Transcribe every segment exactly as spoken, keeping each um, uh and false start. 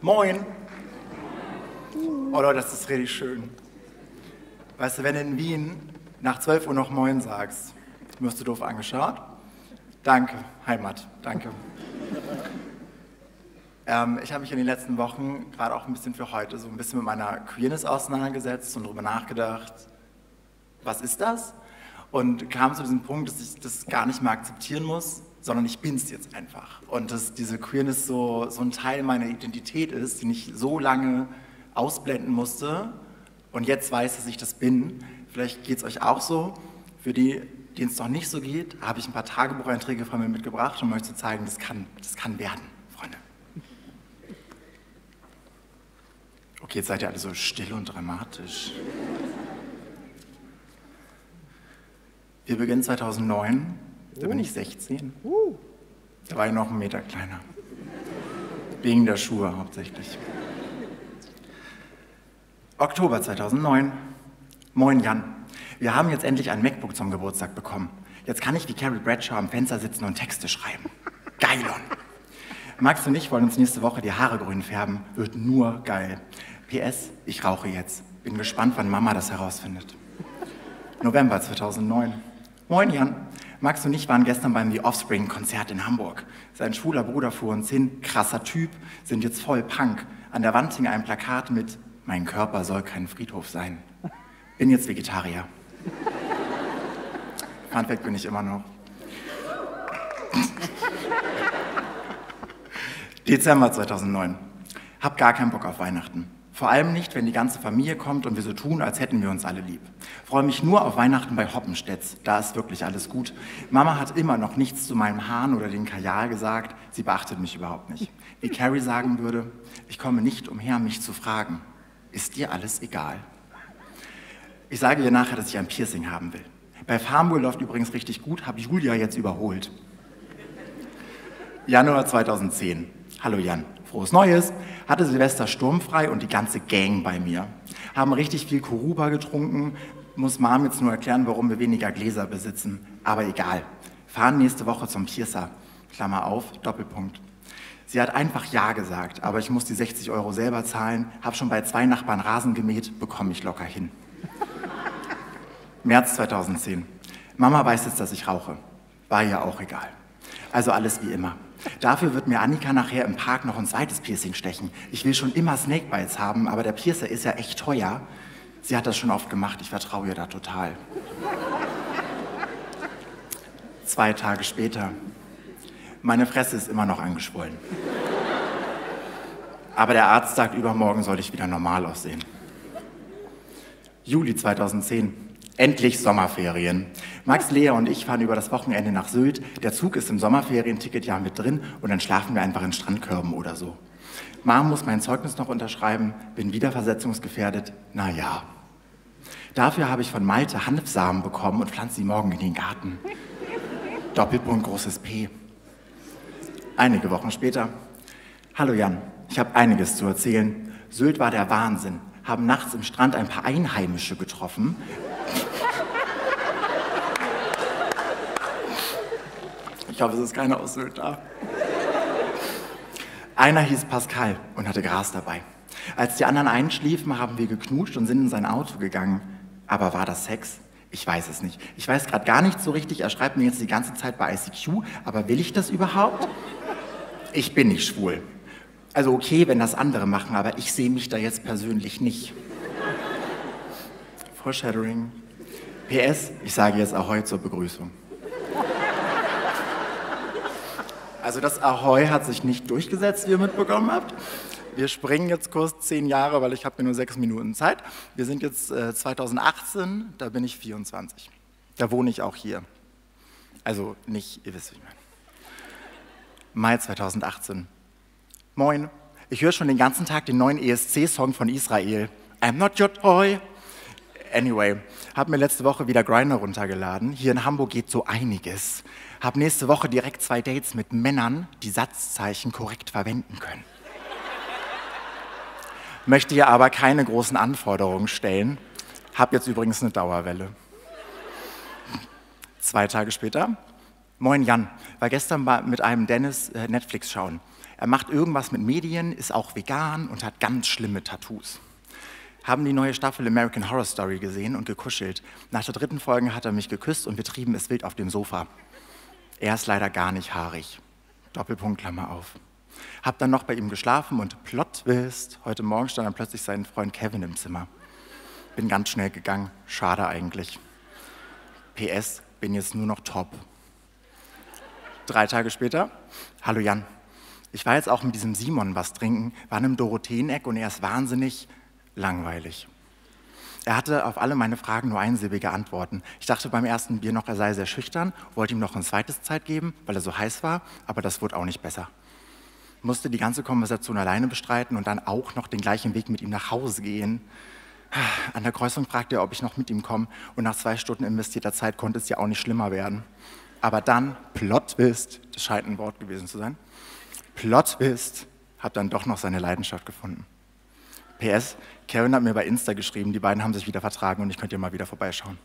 Moin. Oh Leute, das ist richtig schön. Weißt du, wenn du in Wien nach zwölf Uhr noch Moin sagst, wirst du doof angeschaut. Danke, Heimat, danke. ähm, ich habe mich in den letzten Wochen, gerade auch ein bisschen für heute, so ein bisschen mit meiner Queerness auseinandergesetzt und darüber nachgedacht, was ist das? Und kam zu diesem Punkt, dass ich das gar nicht mehr akzeptieren muss, sondern ich bin's jetzt einfach. Und dass diese Queerness so, so ein Teil meiner Identität ist, den ich so lange ausblenden musste und jetzt weiß, dass ich das bin. Vielleicht geht es euch auch so. Für die, denen es noch nicht so geht, habe ich ein paar Tagebucheinträge von mir mitgebracht und möchte zeigen, das kann, das kann werden, Freunde. Okay, jetzt seid ihr alle so still und dramatisch. Wir beginnen zweitausendneun, da bin ich sechzehn. Da war ich noch einen Meter kleiner. Wegen der Schuhe hauptsächlich. Oktober zweitausendneun. Moin Jan, wir haben jetzt endlich ein MacBook zum Geburtstag bekommen. Jetzt kann ich wie Carrie Bradshaw am Fenster sitzen und Texte schreiben. Geilon! Max und ich wollen uns nächste Woche die Haare grün färben. Wird nur geil. P S, ich rauche jetzt. Bin gespannt, wann Mama das herausfindet. November zweitausendneun. Moin Jan, Max und ich waren gestern beim The Offspring-Konzert in Hamburg. Sein schwuler Bruder fuhr uns hin, krasser Typ, sind jetzt voll Punk. An der Wand hing ein Plakat mit Mein Körper soll kein Friedhof sein. Bin jetzt Vegetarier. Fun Fact bin ich immer noch. Dezember zweitausendneun. Hab gar keinen Bock auf Weihnachten. Vor allem nicht, wenn die ganze Familie kommt und wir so tun, als hätten wir uns alle lieb. Freue mich nur auf Weihnachten bei Hoppenstedt. Da ist wirklich alles gut. Mama hat immer noch nichts zu meinem Haaren oder den Kajal gesagt. Sie beachtet mich überhaupt nicht. Wie Carrie sagen würde, ich komme nicht umher, mich zu fragen. Ist dir alles egal? Ich sage ihr nachher, dass ich ein Piercing haben will. Bei Farmwheel läuft übrigens richtig gut, habe Julia jetzt überholt. Januar zweitausendzehn. Hallo Jan, frohes Neues. Hatte Silvester sturmfrei und die ganze Gang bei mir. Haben richtig viel Kuruba getrunken. Muss Mom jetzt nur erklären, warum wir weniger Gläser besitzen. Aber egal. Fahren nächste Woche zum Piercer. Klammer auf, Doppelpunkt. Sie hat einfach Ja gesagt, aber ich muss die sechzig Euro selber zahlen. Hab schon bei zwei Nachbarn Rasen gemäht, bekomme ich locker hin. März zweitausendzehn. Mama weiß jetzt, dass ich rauche. War ihr auch egal. Also alles wie immer. Dafür wird mir Annika nachher im Park noch ein zweites Piercing stechen. Ich will schon immer Snakebites haben, aber der Piercer ist ja echt teuer. Sie hat das schon oft gemacht, ich vertraue ihr da total. Zwei Tage später. Meine Fresse ist immer noch angeschwollen. Aber der Arzt sagt, übermorgen soll ich wieder normal aussehen. Juli zweitausendzehn. Endlich Sommerferien. Max, Lea und ich fahren über das Wochenende nach Sylt. Der Zug ist im Sommerferienticket ja mit drin und dann schlafen wir einfach in Strandkörben oder so. Mom muss mein Zeugnis noch unterschreiben, bin wieder versetzungsgefährdet. Naja. Dafür habe ich von Malte Hanfsamen bekommen und pflanze sie morgen in den Garten. Doppelpunkt großes P. Einige Wochen später. Hallo Jan, ich habe einiges zu erzählen. Sylt war der Wahnsinn. Haben nachts im Strand ein paar Einheimische getroffen. Ich hoffe, es ist keiner aus Sylt da. Einer hieß Pascal und hatte Gras dabei. Als die anderen einschliefen, haben wir geknutscht und sind in sein Auto gegangen. Aber war das Sex? Ich weiß es nicht. Ich weiß gerade gar nicht so richtig. Er schreibt mir jetzt die ganze Zeit bei I C Q. Aber will ich das überhaupt? Ich bin nicht schwul. Also okay, wenn das andere machen, aber ich sehe mich da jetzt persönlich nicht. Foreshadowing. P S, ich sage jetzt Ahoi zur Begrüßung. Also das Ahoi hat sich nicht durchgesetzt, wie ihr mitbekommen habt. Wir springen jetzt kurz zehn Jahre, weil ich habe mir nur sechs Minuten Zeit. Wir sind jetzt äh, zweitausendachtzehn, da bin ich vierundzwanzig. Da wohne ich auch hier. Also nicht, ihr wisst, wie ich meine. Mai zweitausendachtzehn. Moin, ich höre schon den ganzen Tag den neuen E S C-Song von Israel. I'm not your toy. Anyway, habe mir letzte Woche wieder Grindr runtergeladen. Hier in Hamburg geht so einiges. Habe nächste Woche direkt zwei Dates mit Männern, die Satzzeichen korrekt verwenden können. Möchte hier aber keine großen Anforderungen stellen. Habe jetzt übrigens eine Dauerwelle. Zwei Tage später. Moin Jan, war gestern mit einem Dennis äh, Netflix schauen. Er macht irgendwas mit Medien, ist auch vegan und hat ganz schlimme Tattoos. Haben die neue Staffel American Horror Story gesehen und gekuschelt. Nach der dritten Folge hat er mich geküsst und wir trieben es wild auf dem Sofa. Er ist leider gar nicht haarig. Doppelpunkt, Klammer auf. Hab dann noch bei ihm geschlafen und Plot Twist, heute Morgen stand dann plötzlich sein Freund Kevin im Zimmer. Bin ganz schnell gegangen, schade eigentlich. P S, bin jetzt nur noch top. Drei Tage später, hallo Jan, ich war jetzt auch mit diesem Simon was trinken, waren im Dorotheeneck und er ist wahnsinnig langweilig. Er hatte auf alle meine Fragen nur einsilbige Antworten. Ich dachte beim ersten Bier noch, er sei sehr schüchtern, wollte ihm noch ein zweites Zeit geben, weil er so heiß war, aber das wurde auch nicht besser. Musste die ganze Konversation alleine bestreiten und dann auch noch den gleichen Weg mit ihm nach Hause gehen. An der Kreuzung fragte er, ob ich noch mit ihm komme und nach zwei Stunden investierter Zeit konnte es ja auch nicht schlimmer werden. Aber dann, Plot Twist, das scheint ein Wort gewesen zu sein, Plot Twist, hab dann doch noch seine Leidenschaft gefunden. P S, Kevin hat mir bei Insta geschrieben, die beiden haben sich wieder vertragen und ich könnte ja mal wieder vorbeischauen.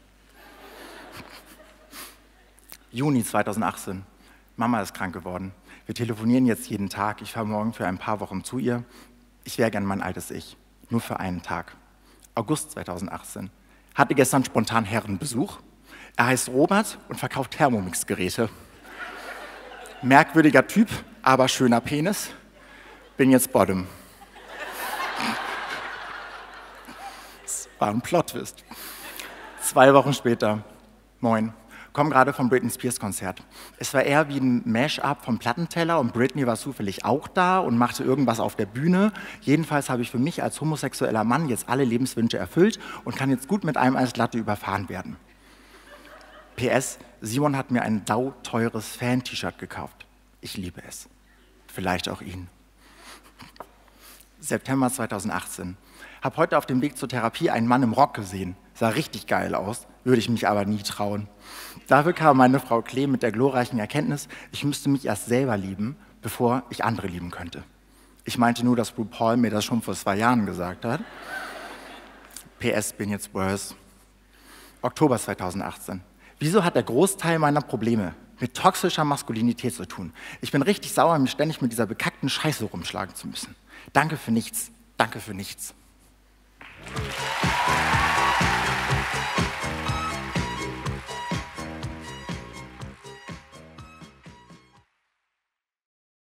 Juni zweitausendachtzehn, Mama ist krank geworden. Wir telefonieren jetzt jeden Tag, ich fahre morgen für ein paar Wochen zu ihr. Ich wäre gern mein altes Ich, nur für einen Tag. August zweitausendachtzehn, hatte gestern spontan Herrenbesuch. Er heißt Robert und verkauft Thermomix-Geräte. Merkwürdiger Typ, aber schöner Penis. Bin jetzt Bottom. Das war ein Plot-Twist. Zwei Wochen später, moin. Komm gerade vom Britney Spears Konzert. Es war eher wie ein Mash-up vom Plattenteller und Britney war zufällig auch da und machte irgendwas auf der Bühne. Jedenfalls habe ich für mich als homosexueller Mann jetzt alle Lebenswünsche erfüllt und kann jetzt gut mit einem Eis Latte überfahren werden. P S, Simon hat mir ein sauteures Fan-T-Shirt gekauft. Ich liebe es. Vielleicht auch ihn. September zweitausendachtzehn. Hab heute auf dem Weg zur Therapie einen Mann im Rock gesehen. Sah richtig geil aus, würde ich mich aber nie trauen. Dafür kam meine Frau Klee mit der glorreichen Erkenntnis, ich müsste mich erst selber lieben, bevor ich andere lieben könnte. Ich meinte nur, dass RuPaul mir das schon vor zwei Jahren gesagt hat. P S, bin jetzt worse. Oktober zweitausendachtzehn. Wieso hat der Großteil meiner Probleme mit toxischer Maskulinität zu tun? Ich bin richtig sauer, mich ständig mit dieser bekackten Scheiße rumschlagen zu müssen. Danke für nichts. Danke für nichts. Thank you.